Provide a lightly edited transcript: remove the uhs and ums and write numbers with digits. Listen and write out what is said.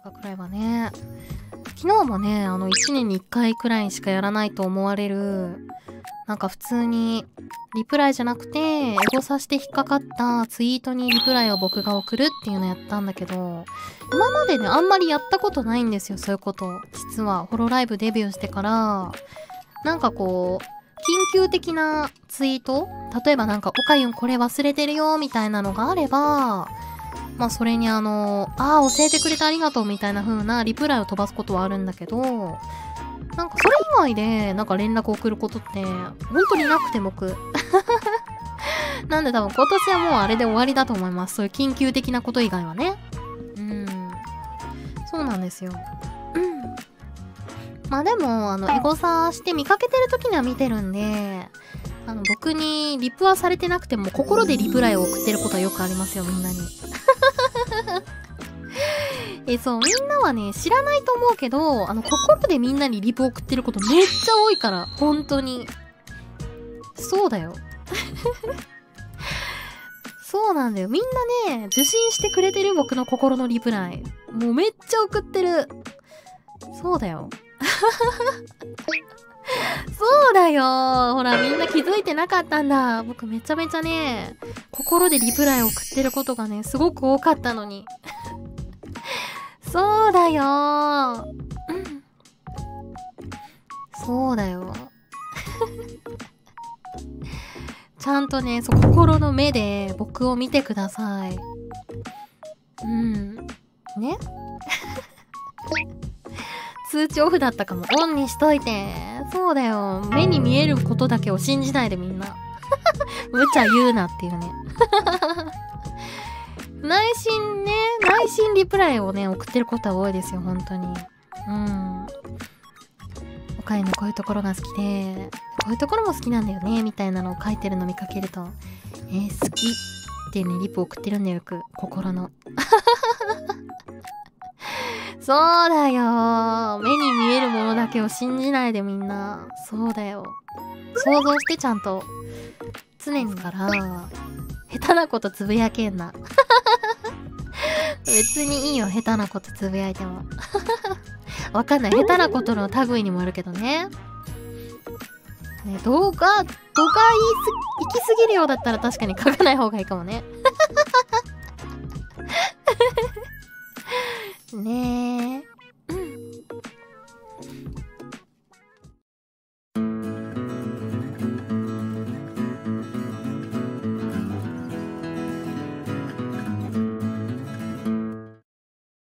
大学くらいはね、昨日もね、1年に1回くらいしかやらないと思われる、なんか普通に、リプライじゃなくて、エゴサして引っかかったツイートにリプライを僕が送るっていうのやったんだけど、今までね、あんまりやったことないんですよ、そういうこと。実は、ホロライブデビューしてから、なんかこう、緊急的なツイート？例えばなんか、おかゆんこれ忘れてるよ、みたいなのがあれば、まあそれにああ教えてくれてありがとうみたいな風なリプライを飛ばすことはあるんだけど、なんかそれ以外でなんか連絡を送ることって本当になくて僕。なんで多分今年はもうあれで終わりだと思います。そういう緊急的なこと以外はね。そうなんですよ。まあでも、エゴサして見かけてる時には見てるんで、僕にリプはされてなくても心でリプライを送ってることはよくありますよ、みんなに。そう、みんなはね、知らないと思うけど、心でみんなにリプ送ってることめっちゃ多いから、本当に。そうだよ。そうなんだよ。みんなね、受信してくれてる僕の心のリプライ。もうめっちゃ送ってる。そうだよ。そうだよ。ほら、みんな気づいてなかったんだ。僕めちゃめちゃね、心でリプライを送ってることがね、すごく多かったのに。そうだよ。そうだよ。ちゃんとね、心の目で僕を見てください。ね。通知オフだったかも。オンにしといて。そうだよ。目に見えることだけを信じないでみんな。無茶言うなっていうね。内心ね、内心リプライをね、送ってることは多いですよ、本当に。おかゆのこういうところが好きで、こういうところも好きなんだよね、みたいなのを書いてるの見かけると、好きってね、リプ送ってるんだよ、よく。心の。そうだよ。目に見えるものだけを信じないでみんな。そうだよ。想像してちゃんと。常にから、下手なことつぶやけんな。別にいいよ、下手なことつぶやいても。わかんない。下手なことの類にもよるけどね。ね、動画行きすぎるようだったら確かに書かない方がいいかもね。ねえ。